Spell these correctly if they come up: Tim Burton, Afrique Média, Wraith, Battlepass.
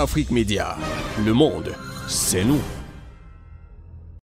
Afrique Média. Le monde, c'est nous.